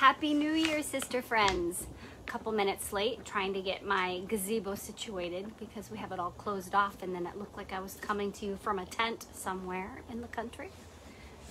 Happy New Year, sister friends. Couple minutes late, trying to get my gazebo situated because we have it all closed off, and then it looked like I was coming to you from a tent somewhere in the country.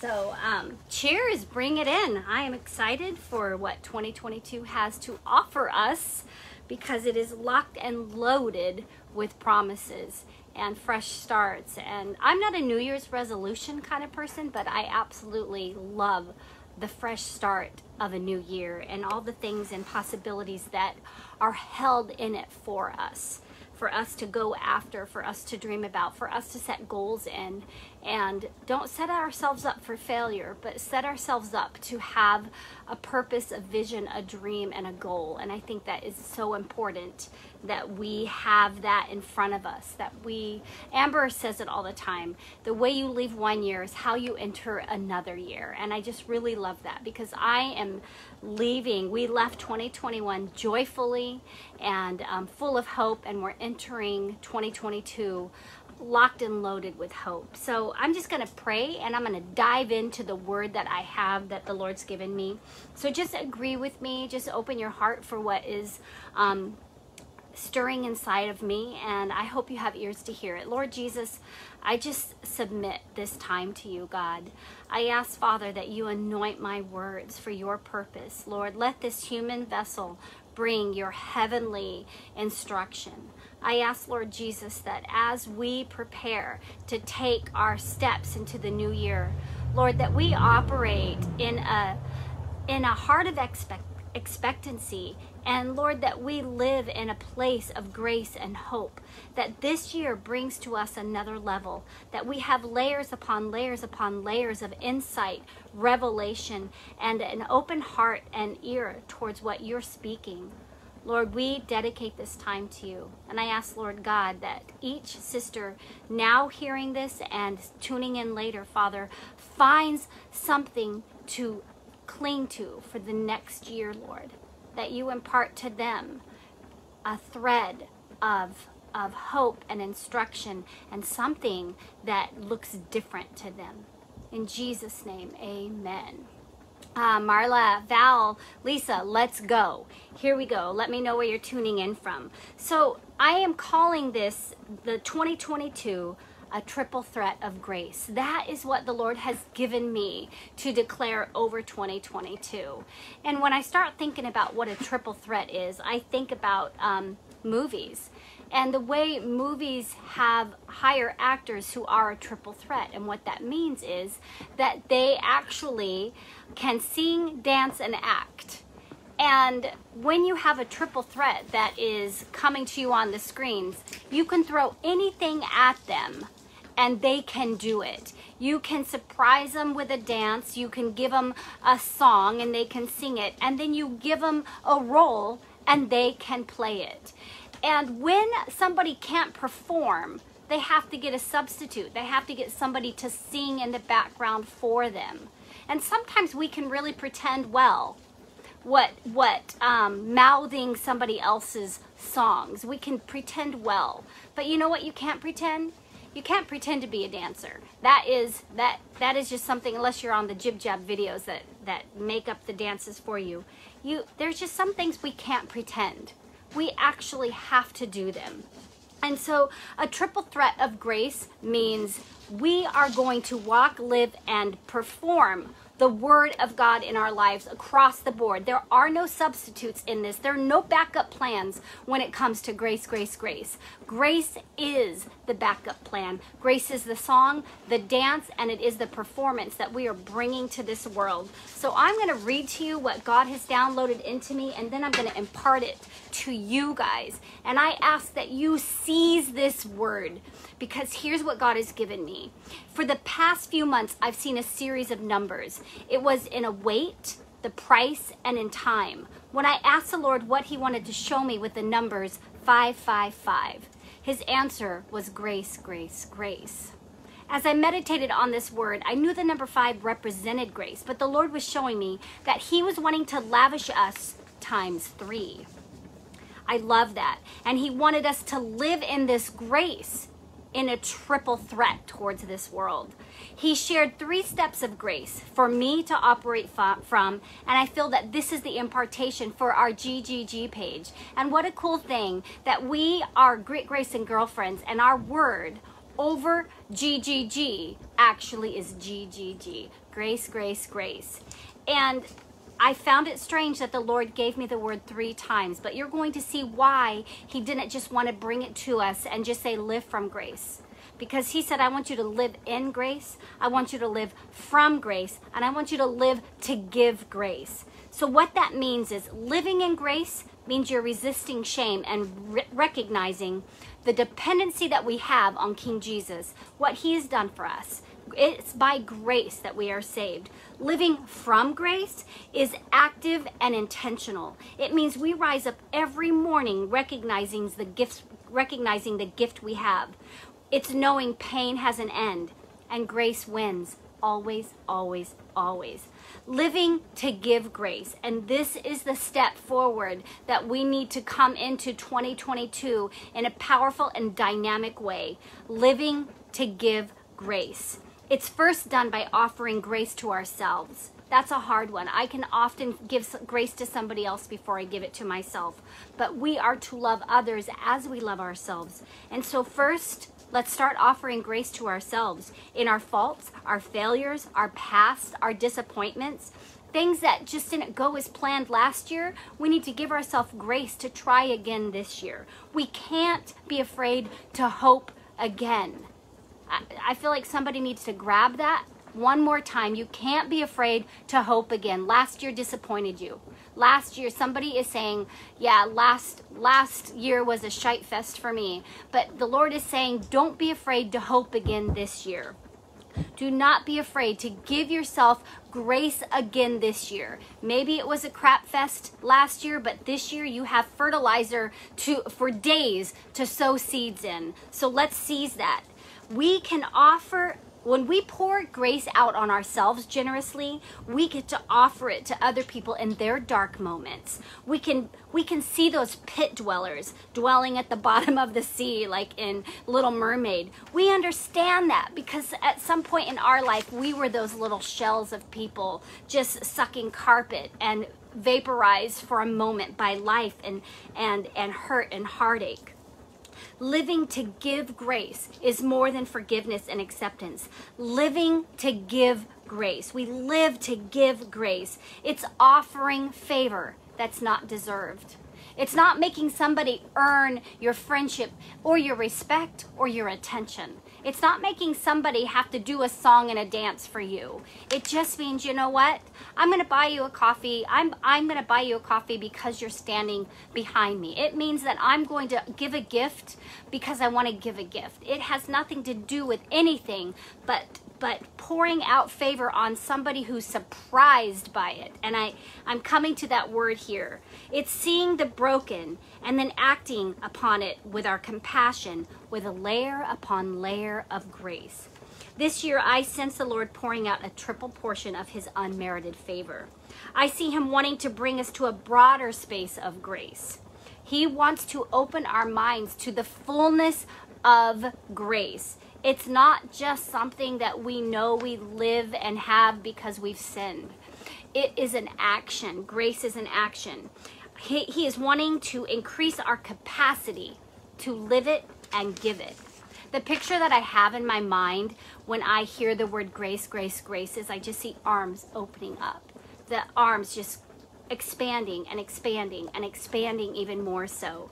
So cheers, bring it in. I am excited for what 2022 has to offer us, because it is locked and loaded with promises and fresh starts. And I'm not a New Year's resolution kind of person, but I absolutely love the fresh start of a new year and all the things and possibilities that are held in it for us to go after, for us to dream about, for us to set goals in, and don't set ourselves up for failure, but set ourselves up to have a purpose, a vision, a dream, and a goal. And I think that is so important that we have that in front of us, that we, Amber says it all the time, the way you leave one year is how you enter another year. And I just really love that, because I am leaving, we left 2021 joyfully and full of hope, and we're entering 2022 locked and loaded with hope. So I'm just going to pray, and I'm going to dive into the word that I have that the Lord's given me. So just agree with me, just open your heart for what is stirring inside of me, and I hope you have ears to hear it. Lord Jesus, I just submit this time to you, God. I ask, Father, that you anoint my words for your purpose. Lord, let this human vessel bring your heavenly instruction. I ask, Lord Jesus, that as we prepare to take our steps into the new year, Lord, that we operate in a heart of expectancy, and Lord, that we live in a place of grace and hope, that this year brings to us another level, that we have layers upon layers upon layers of insight, revelation, and an open heart and ear towards what you're speaking. Lord, we dedicate this time to you. And I ask, Lord God, that each sister now hearing this and tuning in later, Father, finds something to cling to for the next year, Lord, that you impart to them a thread of hope and instruction and something that looks different to them. In Jesus' name, amen. Marla, Val, Lisa, let's go. Here we go. Let me know where you're tuning in from. So I am calling this the 2022 a triple threat of grace. That is what the Lord has given me to declare over 2022. And when I start thinking about what a triple threat is, I think about movies, and the way movies have hire actors who are a triple threat. And what that means is that they actually can sing, dance, and act. And when you have a triple threat that is coming to you on the screens, you can throw anything at them and they can do it. You can surprise them with a dance, you can give them a song and they can sing it, and then you give them a role and they can play it. And when somebody can't perform, they have to get a substitute. They have to get somebody to sing in the background for them. And sometimes we can really pretend well mouthing somebody else's songs. We can pretend well, but you know what you can't pretend? You can't pretend to be a dancer. That is just something, unless you're on the jib jab videos that make up the dances for you. There's just some things we can't pretend. We actually have to do them. And so a triple threat of grace means we are going to walk, live, and perform the word of God in our lives across the board. There are no substitutes in this. There are no backup plans when it comes to grace, grace, grace. Grace is the backup plan. Grace is the song, the dance, and it is the performance that we are bringing to this world. So I'm gonna read to you what God has downloaded into me, and then I'm gonna impart it to you guys. And I ask that you seize this word, because here's what God has given me. For the past few months, I've seen a series of numbers. It was in a weight, the price, and in time. When I asked the Lord what he wanted to show me with the numbers 555, his answer was grace, grace, grace. As I meditated on this word, I knew the number 5 represented grace, but the Lord was showing me that he was wanting to lavish us times 3. I love that. And he wanted us to live in this grace in a triple threat towards this world. He shared 3 steps of grace for me to operate from, and I feel that this is the impartation for our GGG page. And what a cool thing that we are Grit, Grace, and Girlfriends, and our word over GGG actually is GGG, grace, grace, grace. And I found it strange that the Lord gave me the word 3 times, but you're going to see why he didn't just want to bring it to us and just say live from grace. Because he said, I want you to live in grace, I want you to live from grace, and I want you to live to give grace. So what that means is living in grace means you're resisting shame and recognizing the dependency that we have on King Jesus, what he has done for us. It's by grace that we are saved. Living from grace is active and intentional. It means we rise up every morning recognizing the gift we have. It's knowing pain has an end and grace wins always, always, always. Living to give grace. And this is the step forward that we need to come into 2022 in a powerful and dynamic way. Living to give grace. It's first done by offering grace to ourselves. That's a hard one. I can often give grace to somebody else before I give it to myself. But we are to love others as we love ourselves. And so first, let's start offering grace to ourselves in our faults, our failures, our past, our disappointments, things that just didn't go as planned last year. We need to give ourselves grace to try again this year. We can't be afraid to hope again. I feel like somebody needs to grab that one more time. You can't be afraid to hope again. Last year disappointed you. Last year, somebody is saying, yeah, last year was a shite fest for me. But the Lord is saying, don't be afraid to hope again this year. Do not be afraid to give yourself grace again this year. Maybe it was a crap fest last year, but this year you have fertilizer for days to sow seeds in. So let's seize that. We can offer, when we pour grace out on ourselves generously, we get to offer it to other people in their dark moments. We can see those pit dwellers dwelling at the bottom of the sea, like in Little Mermaid. We understand that because at some point in our life, we were those little shells of people just sucking carpet and vaporized for a moment by life and hurt and heartache. Living to give grace is more than forgiveness and acceptance. Living to give grace. We live to give grace. It's offering favor that's not deserved. It's not making somebody earn your friendship or your respect or your attention. It's not making somebody have to do a song and a dance for you. It just means, you know what? I'm going to buy you a coffee. I'm going to buy you a coffee because you're standing behind me. It means that I'm going to give a gift because I want to give a gift. It has nothing to do with anything but pouring out favor on somebody who's surprised by it. And I'm coming to that word here. It's seeing the broken and then acting upon it with our compassion, with a layer upon layer of grace. This year, I sense the Lord pouring out a triple portion of his unmerited favor. I see him wanting to bring us to a broader space of grace. He wants to open our minds to the fullness of grace. It's not just something that we know we live and have because we've sinned. It is an action. Grace is an action. He is wanting to increase our capacity to live it and give it. The picture that I have in my mind when I hear the word grace, grace, grace is I just see arms opening up. The arms just expanding and expanding and expanding even more so.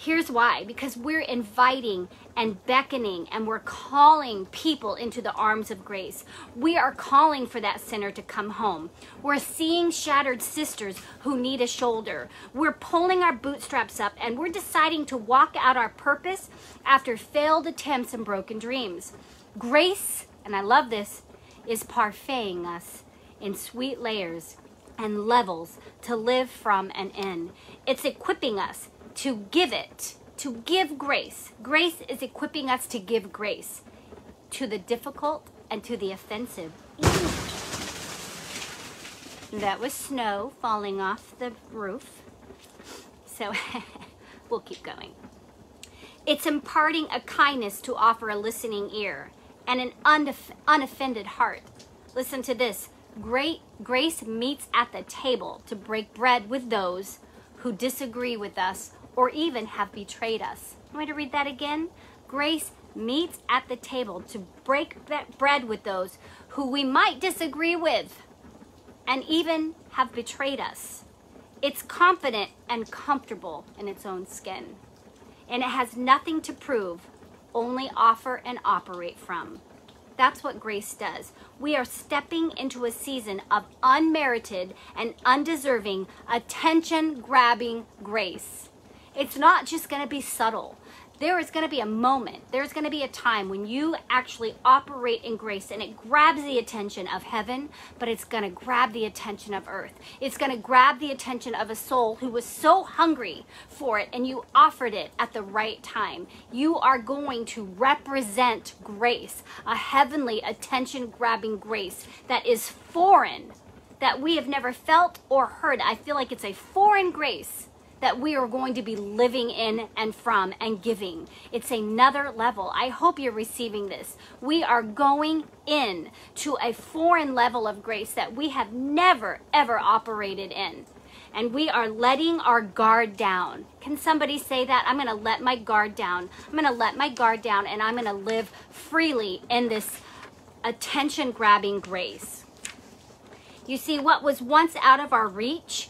Here's why, because we're inviting and beckoning and we're calling people into the arms of grace. We are calling for that sinner to come home. We're seeing shattered sisters who need a shoulder. We're pulling our bootstraps up and we're deciding to walk out our purpose after failed attempts and broken dreams. Grace, and I love this, is parfaiting us in sweet layers and levels to live from and in. It's equipping us to give it, to give grace. Grace is equipping us to give grace to the difficult and to the offensive. Ew. That was snow falling off the roof. So we'll keep going. It's imparting a kindness to offer a listening ear and an unoffended heart. Listen to this. Great grace meets at the table to break bread with those who disagree with us or even have betrayed us. I'm going to read that again. Grace meets at the table to break bread with those who we might disagree with and even have betrayed us. It's confident and comfortable in its own skin. And it has nothing to prove, only offer and operate from. That's what grace does. We are stepping into a season of unmerited and undeserving, attention-grabbing grace. It's not just going to be subtle. There is going to be a moment. There's going to be a time when you actually operate in grace, and it grabs the attention of heaven, but it's going to grab the attention of earth. It's going to grab the attention of a soul who was so hungry for it, and you offered it at the right time. You are going to represent grace, a heavenly attention-grabbing grace that is foreign, that we have never felt or heard. I feel like it's a foreign grace that we are going to be living in and from and giving. It's another level. I hope you're receiving this. We are going in to a foreign level of grace that we have never, ever operated in. And we are letting our guard down. Can somebody say that? I'm gonna let my guard down. I'm gonna let my guard down, and I'm gonna live freely in this attention-grabbing grace. You see, what was once out of our reach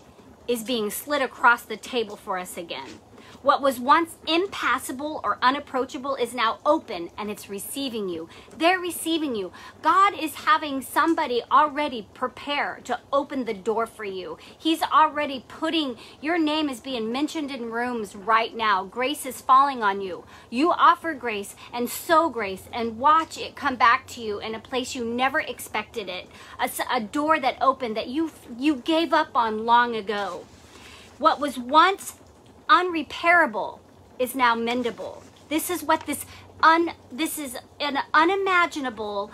is being slid across the table for us again. What was once impassable or unapproachable is now open, and it's receiving you. They're receiving you. God is having somebody already prepare to open the door for you. He's already putting, your name is being mentioned in rooms right now. Grace is falling on you. You offer grace and sow grace and watch it come back to you in a place you never expected it. A door that opened that you gave up on long ago. What was once unrepairable is now mendable. This is what this is an unimaginable,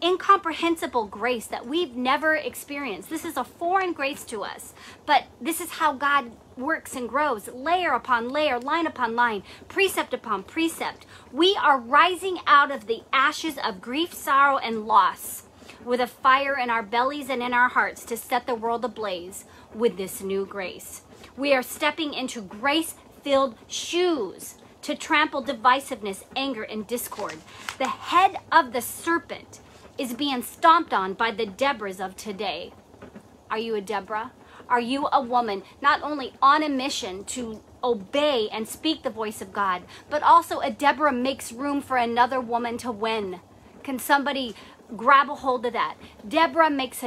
incomprehensible grace that we've never experienced. This is a foreign grace to us, but this is how God works and grows, layer upon layer, line upon line, precept upon precept. We are rising out of the ashes of grief, sorrow, and loss with a fire in our bellies and in our hearts to set the world ablaze with this new grace. We are stepping into grace-filled shoes to trample divisiveness, anger, and discord. The head of the serpent is being stomped on by the Deborahs of today. Are you a Deborah? Are you a woman not only on a mission to obey and speak the voice of God, but also a Deborah makes room for another woman to win? Can somebody grab a hold of that? Deborah makes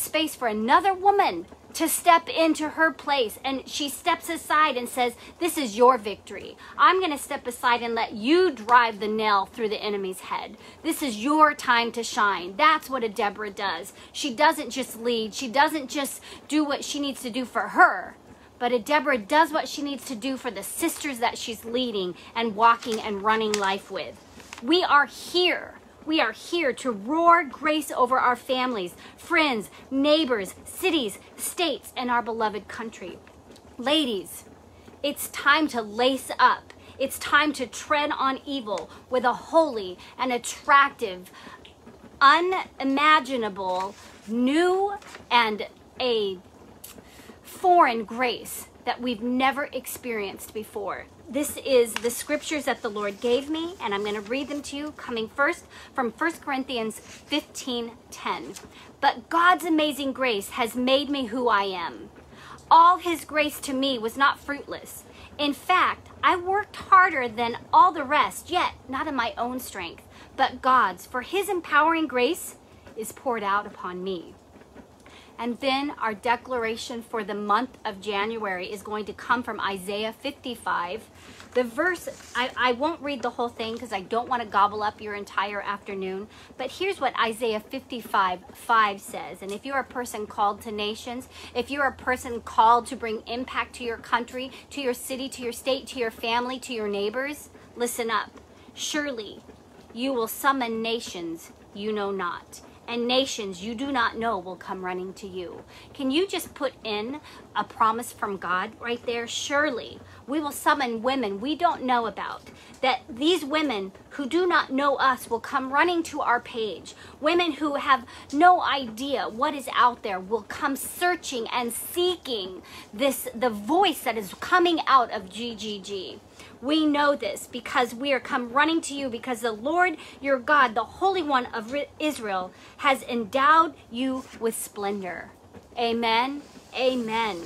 space for another woman to step into her place, and she steps aside and says, this is your victory. I'm gonna step aside and let you drive the nail through the enemy's head. This is your time to shine. That's what a Deborah does. She doesn't just lead. She doesn't just do what she needs to do for her, but a Deborah does what she needs to do for the sisters that she's leading and walking and running life with. We are here. We are here to roar grace over our families, friends, neighbors, cities, states, and our beloved country. Ladies, it's time to lace up. It's time to tread on evil with a holy and attractive, unimaginable, new and a foreign grace that we've never experienced before. This is the scriptures that the Lord gave me, and I'm going to read them to you, coming first from 1 Corinthians 15:10. But God's amazing grace has made me who I am. All his grace to me was not fruitless. In fact, I worked harder than all the rest, yet not in my own strength, but God's, for his empowering grace is poured out upon me. And then our declaration for the month of January is going to come from Isaiah 55. The verse, I won't read the whole thing because I don't want to gobble up your entire afternoon, but here's what Isaiah 55:5 says. And if you're a person called to nations, if you're a person called to bring impact to your country, to your city, to your state, to your family, to your neighbors, listen up. Surely you will summon nations you know not, and nations you do not know will come running to you. Can you just put in a promise from God right there? Surely we will summon women we don't know about, that these women who do not know us will come running to our page. Women who have no idea what is out there will come searching and seeking this, the voice that is coming out of GGG. We know this because we are come running to you, because the Lord your God, the Holy One of Israel, has endowed you with splendor. Amen. Amen.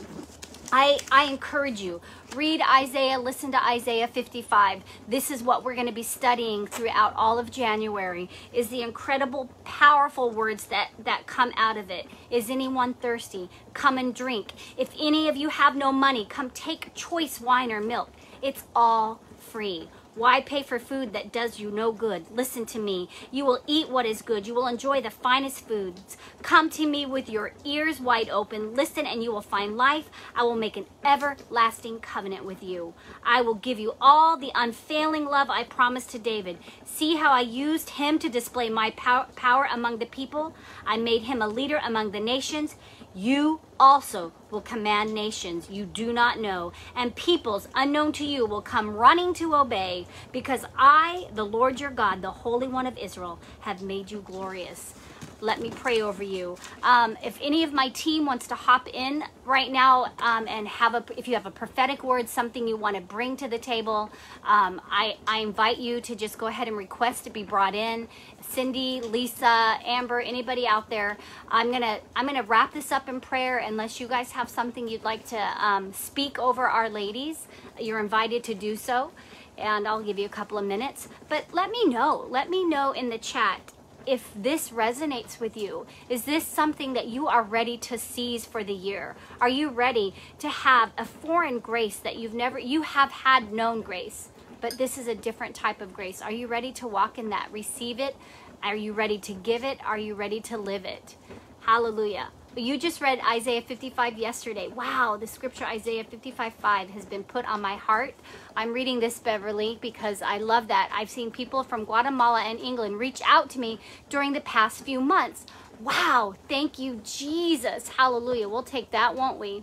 I encourage you, read Isaiah, listen to Isaiah 55. This is what we're going to be studying throughout all of January, is the incredible, powerful words that come out of it. Is anyone thirsty? Come and drink. If any of you have no money, come take choice wine or milk. It's all free. Why pay for food that does you no good? Listen to me. You will eat what is good. You will enjoy the finest foods. Come to me with your ears wide open. Listen, and you will find life. I will make an everlasting covenant with you. I will give you all the unfailing love I promised to David. See how I used him to display my power among the people. I made him a leader among the nations. You also will command nations you do not know, and peoples unknown to you will come running to obey, because I, the Lord your God, the Holy One of Israel, have made you glorious. Let me pray over you. If any of my team wants to hop in right now and if you have a prophetic word, something you want to bring to the table, I invite you to just go ahead and request to be brought in. Cindy, Lisa, Amber, anybody out there, I'm gonna wrap this up in prayer. Unless you guys have something you'd like to speak over our ladies, you're invited to do so, and I'll give you a couple of minutes. But let me know in the chat if this resonates with you. Is this something that you are ready to seize for the year? Are you ready to have a foreign grace that you have had known grace, but this is a different type of grace? Are you ready to walk in that, receive it? Are you ready to give it? Are you ready to live it? Hallelujah. You just read Isaiah 55 yesterday. Wow, the scripture Isaiah 55:5 has been put on my heart. I'm reading this, Beverly, because I love that. I've seen people from Guatemala and England reach out to me during the past few months. Wow, thank you, Jesus. Hallelujah. We'll take that, won't we?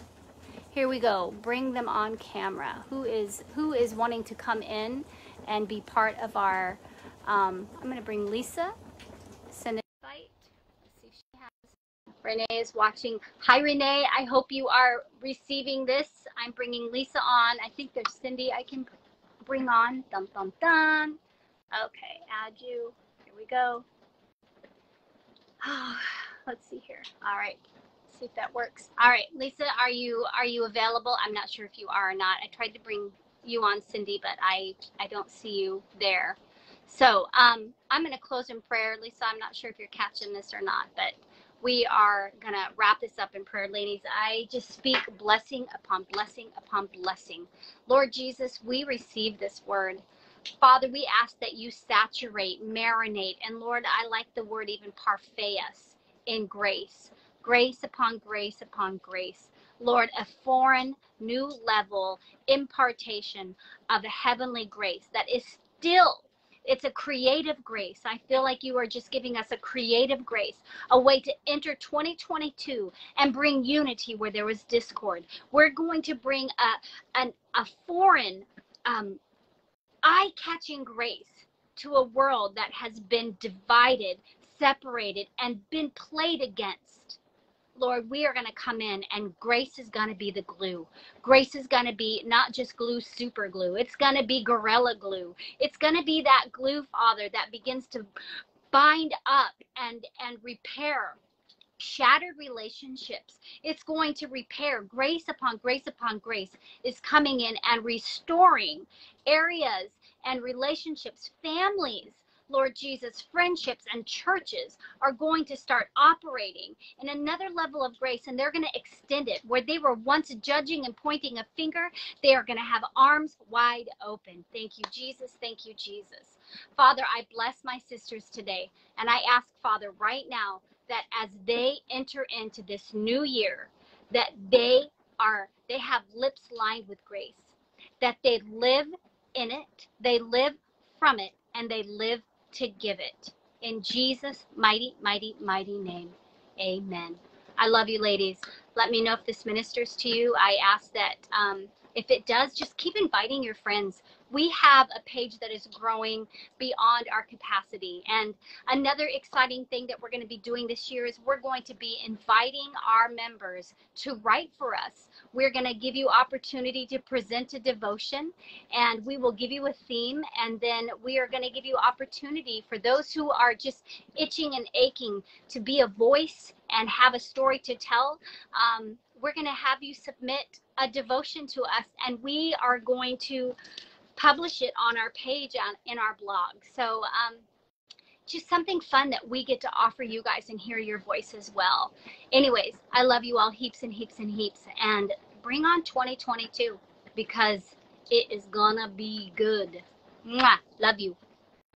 Here we go. Bring them on camera. Who is wanting to come in and be part of our... I'm going to bring Lisa. Send it. Renee is watching. Hi, Renee. I hope you are receiving this. I'm bringing Lisa on. I think there's Cindy I can bring on. Dun, dun, dun. Okay, add you. Here we go. Oh, let's see here. All right. Let's see if that works. All right, Lisa, are you available? I'm not sure if you are or not. I tried to bring you on, Cindy, but I don't see you there. So I'm going to close in prayer. Lisa, I'm not sure if you're catching this or not, but we are going to wrap this up in prayer. Ladies, I just speak blessing upon blessing upon blessing. Lord Jesus, we receive this word. Father, we ask that you saturate, marinate, and Lord, I like the word even parfait us in grace. Grace upon grace upon grace. Lord, a foreign, new level impartation of a heavenly grace that is still... It's a creative grace. I feel like you are just giving us a creative grace, a way to enter 2022 and bring unity where there was discord. We're going to bring a foreign, eye-catching grace to a world that has been divided, separated, and been played against. Lord, we are going to come in, and grace is going to be the glue. Grace is going to be not just glue, super glue. It's going to be gorilla glue. It's going to be that glue, Father, that begins to bind up and repair shattered relationships. It's going to repair. Grace upon grace upon grace is coming in and restoring areas and relationships, families. Lord Jesus, friendships and churches are going to start operating in another level of grace, and they're going to extend it. Where they were once judging and pointing a finger, they are going to have arms wide open. Thank you, Jesus. Thank you, Jesus. Father, I bless my sisters today, and I ask, Father, right now that as they enter into this new year, that they have lips lined with grace, that they live in it, they live from it, and they live to give it. in Jesus' mighty, mighty, mighty name. Amen. I love you, ladies. Let me know if this ministers to you. I ask that if it does, just keep inviting your friends. We have a page that is growing beyond our capacity. And another exciting thing that we're going to be doing this year is we're going to be inviting our members to write for us. We're going to give you opportunity to present a devotion, and we will give you a theme. And then we are going to give you opportunity for those who are just itching and aching to be a voice and have a story to tell. We're going to have you submit a devotion to us, and we are going to publish it on our page in our blog. So just something fun that we get to offer you guys and hear your voice as well. Anyways, I love you all heaps and heaps and heaps, and bring on 2022, because it is gonna be good. Mwah! Love you.